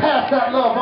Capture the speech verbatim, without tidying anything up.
pass that love